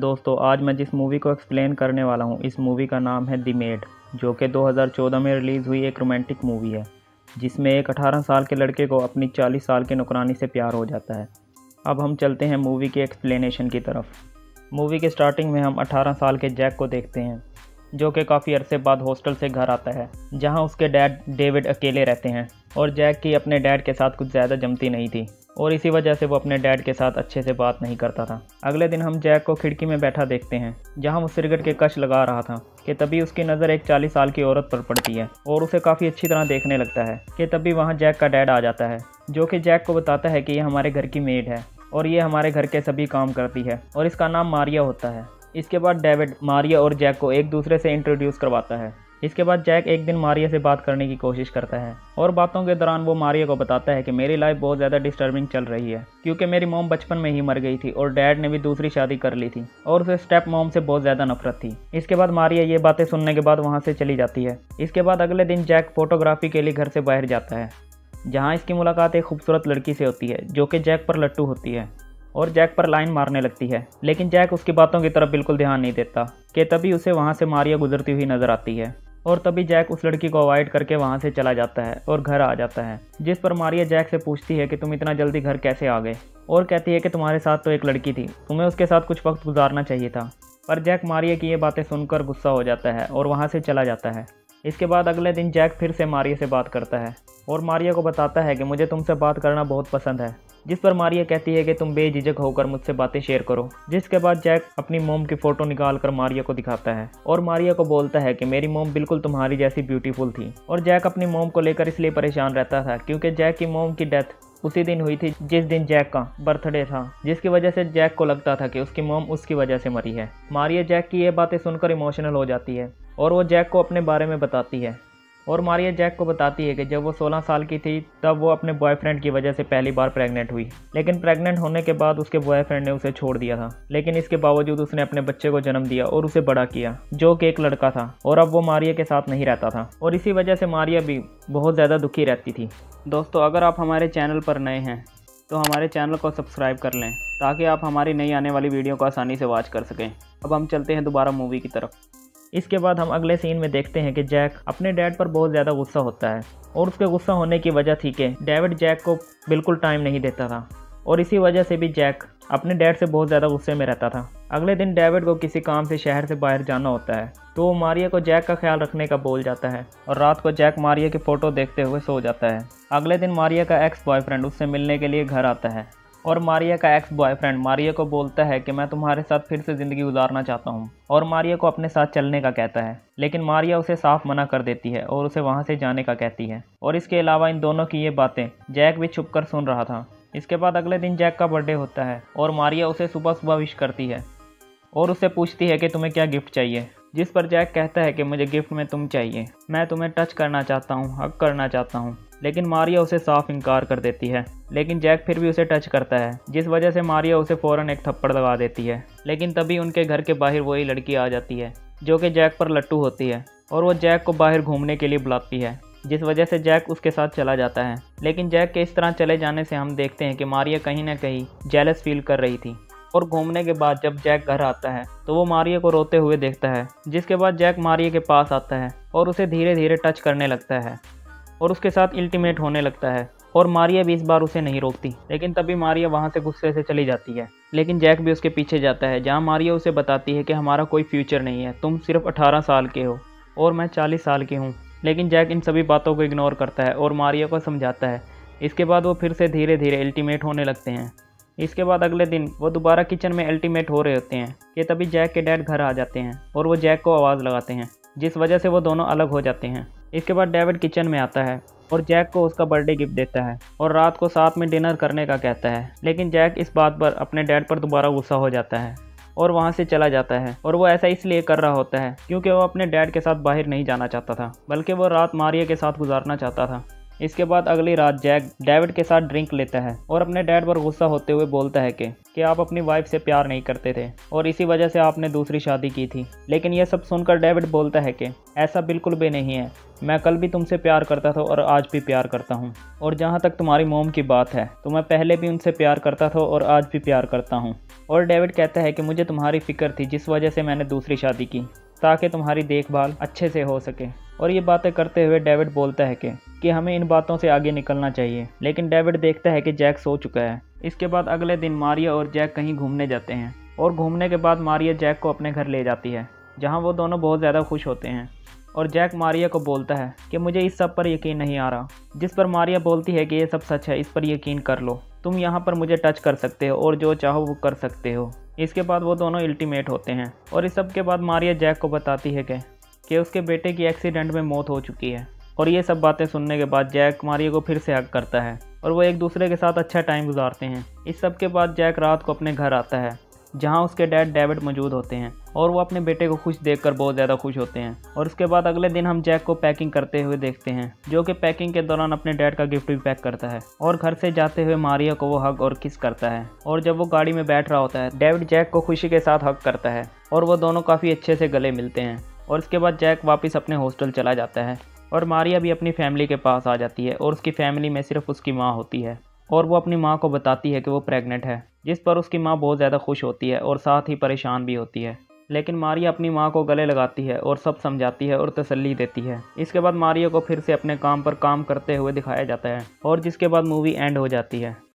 दोस्तों आज मैं जिस मूवी को एक्सप्लेन करने वाला हूं, इस मूवी का नाम है द मेड, जो कि 2014 में रिलीज़ हुई एक रोमांटिक मूवी है जिसमें एक 18 साल के लड़के को अपनी 40 साल के नौकरानी से प्यार हो जाता है। अब हम चलते हैं मूवी के एक्सप्लेनेशन की तरफ। मूवी के स्टार्टिंग में हम 18 साल के जैक को देखते हैं, जो कि काफ़ी अरसे बाद हॉस्टल से घर आता है, जहाँ उसके डैड डेविड अकेले रहते हैं और जैक की अपने डैड के साथ कुछ ज़्यादा जमती नहीं थी और इसी वजह से वो अपने डैड के साथ अच्छे से बात नहीं करता था। अगले दिन हम जैक को खिड़की में बैठा देखते हैं, जहां वो सिगरेट के कश लगा रहा था कि तभी उसकी नज़र एक 40 साल की औरत पर पड़ती है और उसे काफ़ी अच्छी तरह देखने लगता है कि तभी वहां जैक का डैड आ जाता है, जो कि जैक को बताता है कि ये हमारे घर की मेड है और ये हमारे घर के सभी काम करती है और इसका नाम मारिया होता है। इसके बाद डेविड मारिया और जैक को एक दूसरे से इंट्रोड्यूस करवाता है। इसके बाद जैक एक दिन मारिया से बात करने की कोशिश करता है और बातों के दौरान वो मारिया को बताता है कि मेरी लाइफ बहुत ज़्यादा डिस्टर्बिंग चल रही है क्योंकि मेरी मॉम बचपन में ही मर गई थी और डैड ने भी दूसरी शादी कर ली थी और उसे स्टेप मॉम से बहुत ज़्यादा नफरत थी। इसके बाद मारिया ये बातें सुनने के बाद वहाँ से चली जाती है। इसके बाद अगले दिन जैक फोटोग्राफी के लिए घर से बाहर जाता है, जहाँ इसकी मुलाकात एक खूबसूरत लड़की से होती है जो कि जैक पर लट्टू होती है और जैक पर लाइन मारने लगती है, लेकिन जैक उसकी बातों की तरफ बिल्कुल ध्यान नहीं देता कि तभी उसे वहाँ से मारिया गुजरती हुई नज़र आती है और तभी जैक उस लड़की को अवॉइड करके वहाँ से चला जाता है और घर आ जाता है, जिस पर मारिया जैक से पूछती है कि तुम इतना जल्दी घर कैसे आ गए और कहती है कि तुम्हारे साथ तो एक लड़की थी, तुम्हें उसके साथ कुछ वक्त गुजारना चाहिए था। पर जैक मारिया की ये बातें सुनकर गुस्सा हो जाता है और वहाँ से चला जाता है। इसके बाद अगले दिन जैक फिर से मारिया से बात करता है और मारिया को बताता है कि मुझे तुमसे बात करना बहुत पसंद है, जिस पर मारिया कहती है कि तुम बेझिझक होकर मुझसे बातें शेयर करो। जिसके बाद जैक अपनी मोम की फ़ोटो निकाल कर मारिया को दिखाता है और मारिया को बोलता है कि मेरी मोम बिल्कुल तुम्हारी जैसी ब्यूटीफुल थी। और जैक अपनी मोम को लेकर इसलिए परेशान रहता था क्योंकि जैक की मोम की डेथ उसी दिन हुई थी जिस दिन जैक का बर्थडे था, जिसकी वजह से जैक को लगता था कि उसकी मोम उसकी वजह से मरी है। मारिया जैक की ये बातें सुनकर इमोशनल हो जाती है और वो जैक को अपने बारे में बताती है और मारिया जैक को बताती है कि जब वो 16 साल की थी तब वो अपने बॉयफ्रेंड की वजह से पहली बार प्रेग्नेंट हुई, लेकिन प्रेग्नेंट होने के बाद उसके बॉयफ्रेंड ने उसे छोड़ दिया था, लेकिन इसके बावजूद उसने अपने बच्चे को जन्म दिया और उसे बड़ा किया, जो कि एक लड़का था और अब वो मारिया के साथ नहीं रहता था और इसी वजह से मारिया भी बहुत ज़्यादा दुखी रहती थी। दोस्तों अगर आप हमारे चैनल पर नए हैं तो हमारे चैनल को सब्सक्राइब कर लें ताकि आप हमारी नई आने वाली वीडियो को आसानी से वॉच कर सकें। अब हम चलते हैं दोबारा मूवी की तरफ। इसके बाद हम अगले सीन में देखते हैं कि जैक अपने डैड पर बहुत ज़्यादा गुस्सा होता है और उसके गुस्सा होने की वजह थी कि डेविड जैक को बिल्कुल टाइम नहीं देता था और इसी वजह से भी जैक अपने डैड से बहुत ज़्यादा गुस्से में रहता था। अगले दिन डेविड को किसी काम से शहर से बाहर जाना होता है तो वो मारिया को जैक का ख्याल रखने का बोल जाता है और रात को जैक मारिया की फ़ोटो देखते हुए सो जाता है। अगले दिन मारिया का एक्स बॉयफ्रेंड उससे मिलने के लिए घर आता है और मारिया का एक्स बॉयफ्रेंड मारिया को बोलता है कि मैं तुम्हारे साथ फिर से ज़िंदगी गुजारना चाहता हूँ और मारिया को अपने साथ चलने का कहता है, लेकिन मारिया उसे साफ मना कर देती है और उसे वहाँ से जाने का कहती है। और इसके अलावा इन दोनों की ये बातें जैक भी छुपकर सुन रहा था। इसके बाद अगले दिन जैक का बर्थडे होता है और मारिया उसे सुबह सुबह विश करती है और उससे पूछती है कि तुम्हें क्या गिफ्ट चाहिए, जिस पर जैक कहता है कि मुझे गिफ्ट में तुम चाहिए, मैं तुम्हें टच करना चाहता हूँ, हग करना चाहता हूँ, लेकिन मारिया उसे साफ इनकार कर देती है। लेकिन जैक फिर भी उसे टच करता है, जिस वजह से मारिया उसे फ़ौरन एक थप्पड़ लगा देती है, लेकिन तभी उनके घर के बाहर वही लड़की आ जाती है जो कि जैक पर लट्टू होती है और वो जैक को बाहर घूमने के लिए बुलाती है, जिस वजह से जैक उसके साथ चला जाता है। लेकिन जैक के इस तरह चले जाने से हम देखते हैं कि मारिया कहीं ना कहीं जेलस फील कर रही थी और घूमने के बाद जब जैक घर आता है तो वो मारिया को रोते हुए देखता है, जिसके बाद जैक मारिया के पास आता है और उसे धीरे धीरे टच करने लगता है और उसके साथ इंटीमेट होने लगता है और मारिया भी इस बार उसे नहीं रोकती। लेकिन तभी मारिया वहाँ से गुस्से से चली जाती है, लेकिन जैक भी उसके पीछे जाता है, जहाँ मारिया उसे बताती है कि हमारा कोई फ्यूचर नहीं है, तुम सिर्फ 18 साल के हो और मैं 40 साल की हूँ। लेकिन जैक इन सभी बातों को इग्नोर करता है और मारिया को समझाता है। इसके बाद वो फिर से धीरे धीरे इंटीमेट होने लगते हैं। इसके बाद अगले दिन वो दोबारा किचन में इंटीमेट हो रहे होते हैं कि तभी जैक के डैड घर आ जाते हैं और वो जैक को आवाज़ लगाते हैं, जिस वजह से वो दोनों अलग हो जाते हैं। इसके बाद डेविड किचन में आता है और जैक को उसका बर्थडे गिफ्ट देता है और रात को साथ में डिनर करने का कहता है, लेकिन जैक इस बात पर अपने डैड पर दोबारा गुस्सा हो जाता है और वहाँ से चला जाता है। और वो ऐसा इसलिए कर रहा होता है क्योंकि वो अपने डैड के साथ बाहर नहीं जाना चाहता था, बल्कि वो रात मारिया के साथ गुजारना चाहता था। इसके बाद अगली रात जैक डेविड के साथ ड्रिंक लेता है और अपने डैड पर गुस्सा होते हुए बोलता है कि आप अपनी वाइफ से प्यार नहीं करते थे और इसी वजह से आपने दूसरी शादी की थी। लेकिन यह सब सुनकर डेविड बोलता है कि ऐसा बिल्कुल भी नहीं है, मैं कल भी तुमसे प्यार करता था और आज भी प्यार करता हूँ, और जहाँ तक तुम्हारी मोम की बात है तो मैं पहले भी उनसे प्यार करता था और आज भी प्यार करता हूँ। और डेविड कहता है कि मुझे तुम्हारी फिक्र थी जिस वजह से मैंने दूसरी शादी की ताकि तुम्हारी देखभाल अच्छे से हो सके। और ये बातें करते हुए डेविड बोलता है कि हमें इन बातों से आगे निकलना चाहिए। लेकिन डेविड देखता है कि जैक सो चुका है। इसके बाद अगले दिन मारिया और जैक कहीं घूमने जाते हैं और घूमने के बाद मारिया जैक को अपने घर ले जाती है जहाँ वो दोनों बहुत ज़्यादा खुश होते हैं। और जैक मारिया को बोलता है कि मुझे इस सब पर यकीन नहीं आ रहा, जिस पर मारिया बोलती है कि ये सब सच है, इस पर यकीन कर लो, तुम यहाँ पर मुझे टच कर सकते हो और जो चाहो वो कर सकते हो। इसके बाद वो दोनों अल्टीमेट होते हैं। और इस सब के बाद मारिया जैक को बताती है कि उसके बेटे की एक्सीडेंट में मौत हो चुकी है। और ये सब बातें सुनने के बाद जैक मारिया को फिर से हग करता है और वो एक दूसरे के साथ अच्छा टाइम गुजारते हैं। इस सब के बाद जैक रात को अपने घर आता है जहाँ उसके डैड डेविड मौजूद होते हैं और वो अपने बेटे को खुश देखकर बहुत ज़्यादा खुश होते हैं। और उसके बाद अगले दिन हम जैक को पैकिंग करते हुए देखते हैं, जो कि पैकिंग के दौरान अपने डैड का गिफ्ट भी पैक करता है। और घर से जाते हुए मारिया को वो हग और किस करता है। और जब वो गाड़ी में बैठ रहा होता है डेविड जैक को खुशी के साथ हग करता है और वो दोनों काफ़ी अच्छे से गले मिलते हैं। और उसके बाद जैक वापस अपने हॉस्टल चला जाता है और मारिया भी अपनी फैमिली के पास आ जाती है और उसकी फैमिली में सिर्फ उसकी माँ होती है। और वो अपनी माँ को बताती है कि वो प्रेग्नेंट है, जिस पर उसकी माँ बहुत ज़्यादा खुश होती है और साथ ही परेशान भी होती है। लेकिन मारिया अपनी माँ को गले लगाती है और सब समझाती है और तसल्ली देती है। इसके बाद मारिया को फिर से अपने काम पर काम करते हुए दिखाया जाता है और जिसके बाद मूवी एंड हो जाती है।